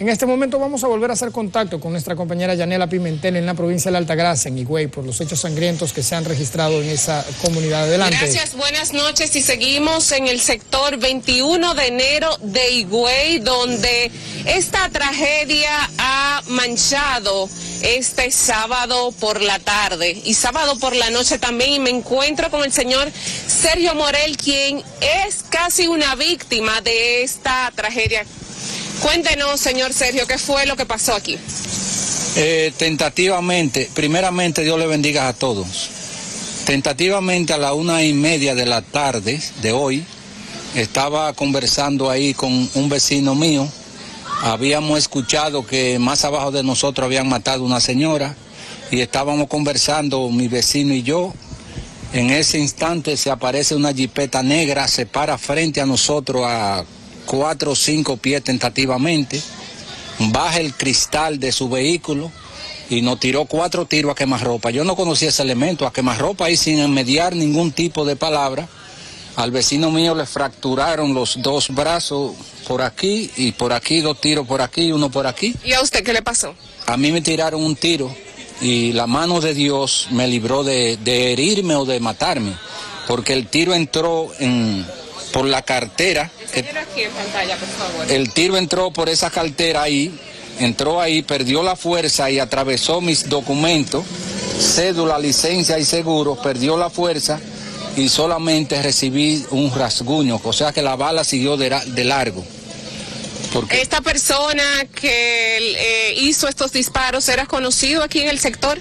En este momento vamos a volver a hacer contacto con nuestra compañera Yanela Pimentel en la provincia de La Altagracia, en Higüey, por los hechos sangrientos que se han registrado en esa comunidad. Adelante. Gracias, buenas noches, y seguimos en el sector 21 de enero de Higüey, donde esta tragedia ha manchado este sábado por la tarde y sábado por la noche también, y me encuentro con el señor Sergio Morel, quien es casi una víctima de esta tragedia. Cuéntenos, señor Sergio, ¿qué fue lo que pasó aquí? Tentativamente, primeramente Dios le bendiga a todos. Tentativamente a las 1:30 de la tarde de hoy, estaba conversando ahí con un vecino mío. Habíamos escuchado que más abajo de nosotros habían matado una señora y estábamos conversando mi vecino y yo. En ese instante se aparece una jipeta negra, se para frente a nosotros a 4 o 5 pies tentativamente, baja el cristal de su vehículo y nos tiró 4 tiros a quemarropa. Yo no conocía ese elemento, a quemarropa, y sin mediar ningún tipo de palabra. Al vecino mío le fracturaron los 2 brazos por aquí y por aquí, 2 tiros por aquí y uno por aquí. ¿Y a usted qué le pasó? A mí me tiraron un tiro y la mano de Dios me libró de herirme o de matarme, porque el tiro entró por la cartera. Aquí en pantalla, por favor. El tiro entró por esa cartera ahí, entró ahí, perdió la fuerza y atravesó mis documentos, cédula, licencia y seguros, perdió la fuerza y solamente recibí un rasguño, o sea que la bala siguió de largo. Porque ¿esta persona que hizo estos disparos era conocido aquí en el sector?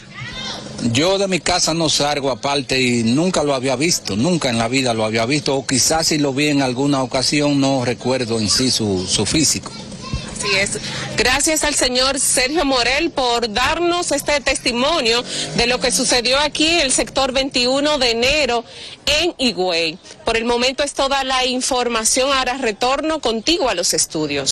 Yo de mi casa no salgo aparte y nunca lo había visto, nunca en la vida lo había visto, o quizás si lo vi en alguna ocasión, no recuerdo en sí su físico. Así es. Gracias al señor Sergio Morel por darnos este testimonio de lo que sucedió aquí en el sector 21 de enero en Higüey. Por el momento es toda la información, ahora retorno contigo a los estudios.